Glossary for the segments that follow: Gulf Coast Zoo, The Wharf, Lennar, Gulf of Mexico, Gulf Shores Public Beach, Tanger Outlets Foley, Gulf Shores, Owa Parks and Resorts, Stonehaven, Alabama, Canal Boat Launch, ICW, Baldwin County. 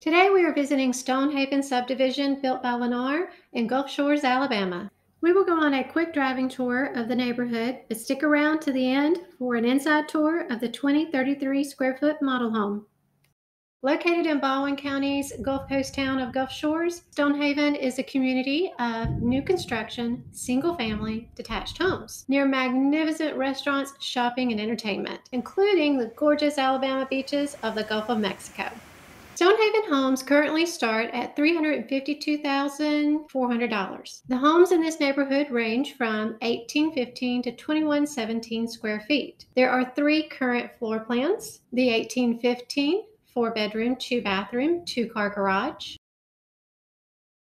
Today we are visiting Stonehaven subdivision built by Lennar in Gulf Shores, Alabama. We will go on a quick driving tour of the neighborhood, but stick around to the end for an inside tour of the 2033 square foot model home. Located in Baldwin County's Gulf Coast town of Gulf Shores, Stonehaven is a community of new construction, single-family, detached homes near magnificent restaurants, shopping, and entertainment, including the gorgeous Alabama beaches of the Gulf of Mexico. Stonehaven homes currently start at $352,400. The homes in this neighborhood range from 1815 to 2117 square feet. There are three current floor plans: the 1815, 4-bedroom, 2-bathroom, 2-car garage.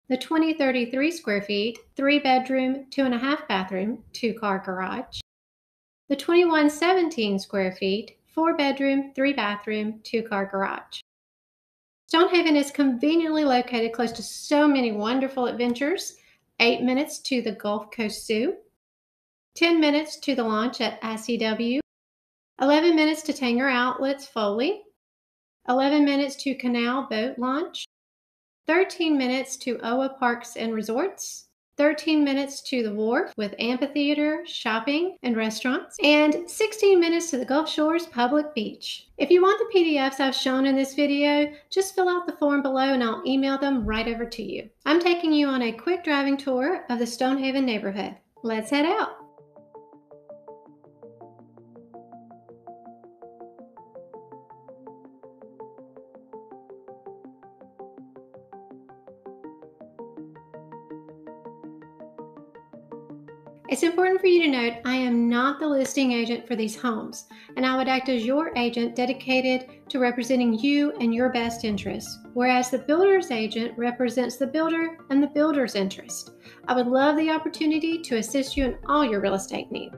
The 2033 square feet, 3-bedroom, 2.5-bathroom, 2-car garage. The 2117 square feet, 4-bedroom, 3-bathroom, 2-car garage. Stonehaven is conveniently located close to so many wonderful adventures: 8 minutes to the Gulf Coast Zoo, 10 minutes to the launch at ICW, 11 minutes to Tanger Outlets Foley, 11 minutes to Canal Boat Launch, 13 minutes to Owa Parks and Resorts, 13 minutes to The Wharf with amphitheater, shopping, and restaurants, and 16 minutes to the Gulf Shores Public Beach. If you want the PDFs I've shown in this video, just fill out the form below and I'll email them right over to you. I'm taking you on a quick driving tour of the Stonehaven neighborhood. Let's head out. It's important for you to note I am not the listing agent for these homes, and I would act as your agent dedicated to representing you and your best interests, whereas the builder's agent represents the builder and the builder's interest. I would love the opportunity to assist you in all your real estate needs.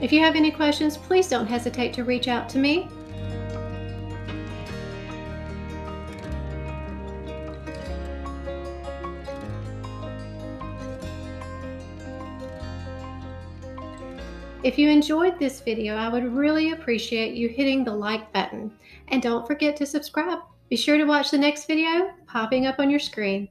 If you have any questions, please don't hesitate to reach out to me. If you enjoyed this video, I would really appreciate you hitting the like button. And don't forget to subscribe. Be sure to watch the next video popping up on your screen.